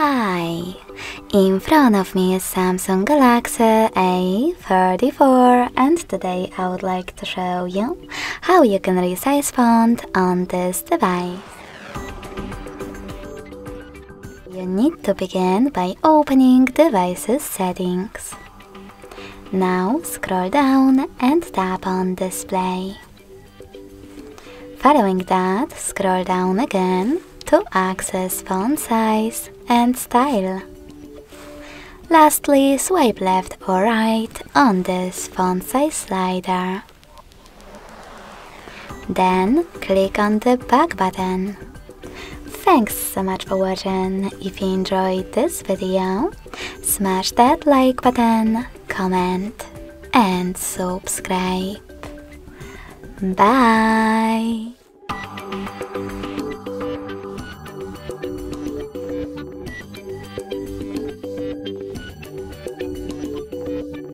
Hi! In front of me is Samsung Galaxy A34 and today I would like to show you how you can resize font on this device. You need to begin by opening Devices Settings. Now scroll down and tap on Display. Following that, scroll down again to access font size and style. Lastly, swipe left or right on this font size slider. Then click on the back button. Thanks so much for watching. If you enjoyed this video, smash that like button, comment and subscribe. Bye!